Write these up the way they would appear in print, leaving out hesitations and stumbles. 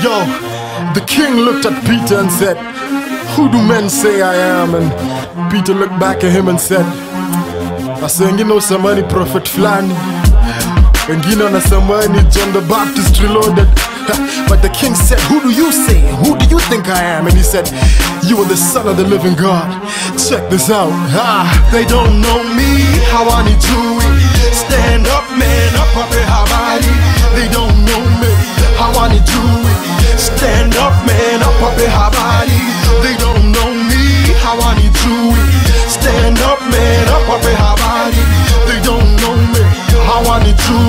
Yo, the king looked at Peter and said, "Who do men say I am?" And Peter looked back at him and said, "I sang, you know, somebody prophet Flan. And you know, somebody John the Baptist reloaded." But the king said, "Who do you say? Who do you think I am?" And he said, "You are the son of the living God." Check this out. Ah, they don't know me, how I need you. Stand up, man, up, up, everybody. They don't know me, how I need you. Stand up, man, up, up, everybody. They don't know me, how I need you. Stand up, man, up, up, everybody. They don't know me, how I need you.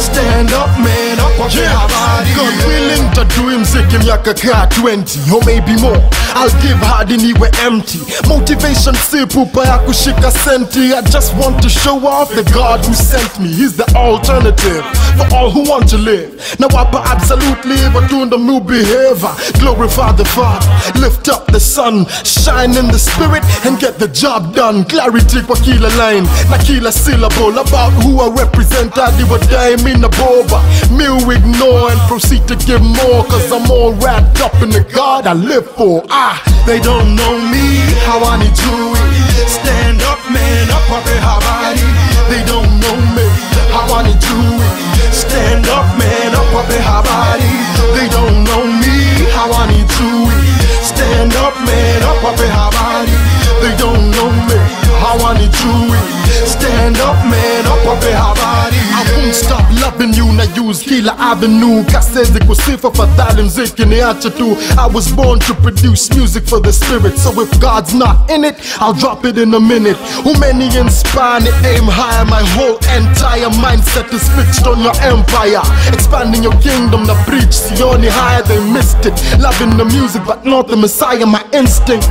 Stand up, man, up on your body. God willing, tatu imziki miaka kaa 20 or maybe more. I'll give hard and you were empty. Motivation sipu pa ya kushika senti. I just want to show off the God who sent me. He's the alternative for all who want to live. Now wapa absolutely but doing the new behavior. Glorify the Father, lift up the Son, shine in the Spirit and get the job done. Clarity kwa kila line, na kila syllable about who I represent. I do a day in a boba, me'll ignore and proceed to give more, cause I'm all wrapped up in the God I live for. Ah, they don't know me, how I need you. Stand up, man, up on the body. They don't know me, how I need you. Stand up, man, up on the body. They don't know me, how I need you. Stand up, man, up on the body. They don't know me, how I need you. Stand up, man, up on habari. I won't stop loving you, na use kila avenue. Kasezi kusifa fatali mziki ni acha tu. I was born to produce music for the spirit. So if God's not in it, I'll drop it in a minute. Umeni inspire, aim higher. My whole entire mindset is fixed on your empire. Expanding your kingdom, the preach, sioni higher, they missed it. Loving the music, but not the Messiah. My instinct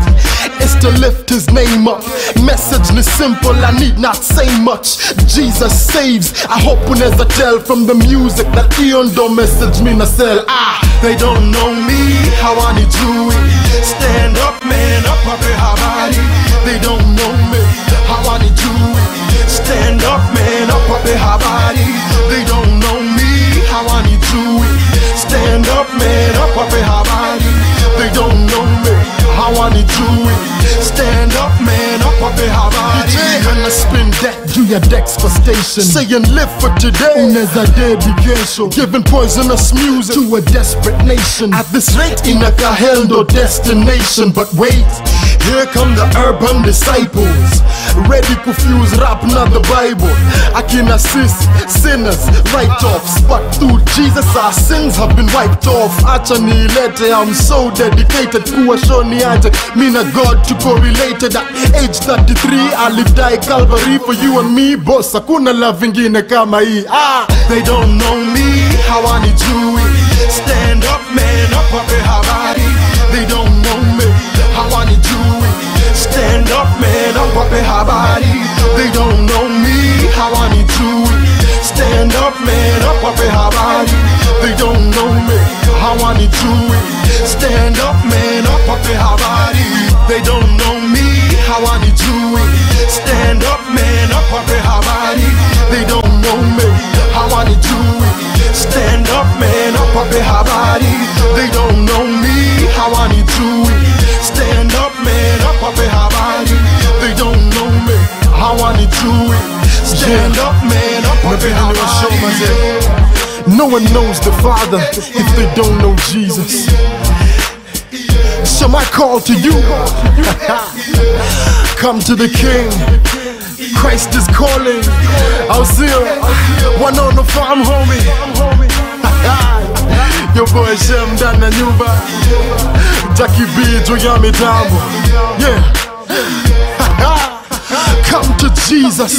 is to lift his name up. Message is simple, I need not say much. Jesus saves. I hope when there's a tell from the music that Eon don't message me na sell. Ah, they don't know me, how I need you. Stand up, man, up on the body. They don't know me, how I need you. Stand up, man, up on the body. They don't know me, how I need you. Stand up, man, up on the body. They don't know me, how I need you. Stand up, man, up on the habari. Gonna spin that through your decks for station. Saying live for today, uneza dedication. Giving poisonous music to a desperate nation. At this rate, inaka hell no destination. But wait, here come the urban disciples. Ready to fuse rap, not the Bible. I can assist sinners, write-offs. But through Jesus our sins have been wiped off. Acha nilete, I'm so dedicated. Kuwa shoni aje, mina God to correlated. At age 33 I lived die Calvary for you and me. Boss, hakuna love ingine kama hii. Ah, they don't know me, how I need you. Stand up, man, up on the habari. They don't know me, how I need you. Stand up, man, up on the habari. They don't know me, how I need you. Stand up, man, up on the habari. They don't know me, how I need you. Stand up, man, up on the habari. They don't know me, how I need you. Stand up, man, up on the habari. They don't know me, how I need you. Stand up, man, up on the habari. They don't know me, how I need you. Stand up, man, up on the habari. They don't know me, how I need you. Stand up, man, up on the habari. No one knows the Father if they don't know Jesus. So my call to you, come to the King. Christ is calling. I'll see you. One on the farm, homie. Your boy Shem down the new bar. Jackie B, Jackie Tambo. Yeah. Come to Jesus.